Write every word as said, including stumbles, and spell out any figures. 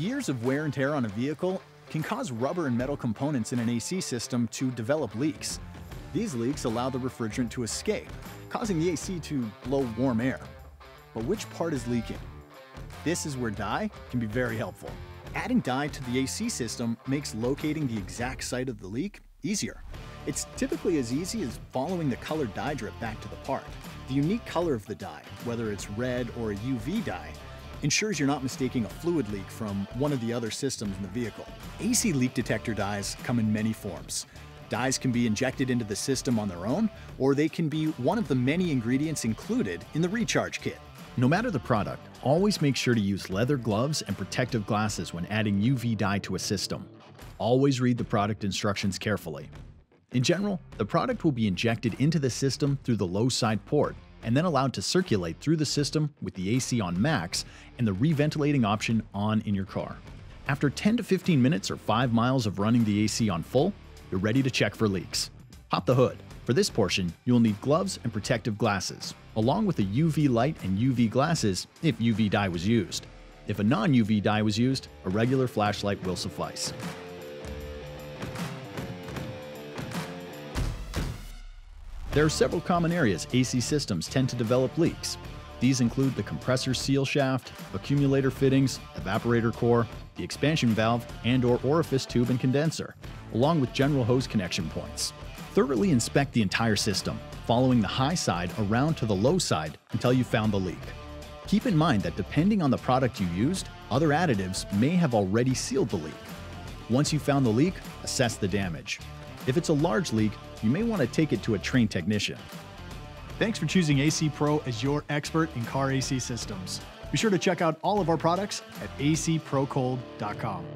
Years of wear and tear on a vehicle can cause rubber and metal components in an A C system to develop leaks. These leaks allow the refrigerant to escape, causing the A C to blow warm air. But which part is leaking? This is where dye can be very helpful. Adding dye to the A C system makes locating the exact site of the leak easier. It's typically as easy as following the colored dye drip back to the part. The unique color of the dye, whether it's red or a U V dye, ensures you're not mistaking a fluid leak from one of the other systems in the vehicle. A C leak detector dyes come in many forms. Dyes can be injected into the system on their own, or they can be one of the many ingredients included in the recharge kit. No matter the product, always make sure to use leather gloves and protective glasses when adding U V dye to a system. Always read the product instructions carefully. In general, the product will be injected into the system through the low side port, and then allowed to circulate through the system with the A C on max and the reventilating option on in your car. After ten to fifteen minutes or five miles of running the A C on full, you're ready to check for leaks. Pop the hood. For this portion, you'll need gloves and protective glasses, along with a U V light and U V glasses if U V dye was used. If a non-U V dye was used, a regular flashlight will suffice. There are several common areas A C systems tend to develop leaks. These include the compressor seal shaft, accumulator fittings, evaporator core, the expansion valve and/or orifice tube and condenser, along with general hose connection points. Thoroughly inspect the entire system, following the high side around to the low side until you found the leak. Keep in mind that depending on the product you used, other additives may have already sealed the leak. Once you found the leak, assess the damage. If it's a large leak, you may want to take it to a trained technician. Thanks for choosing A C Pro as your expert in car A C systems. Be sure to check out all of our products at A C pro cold dot com.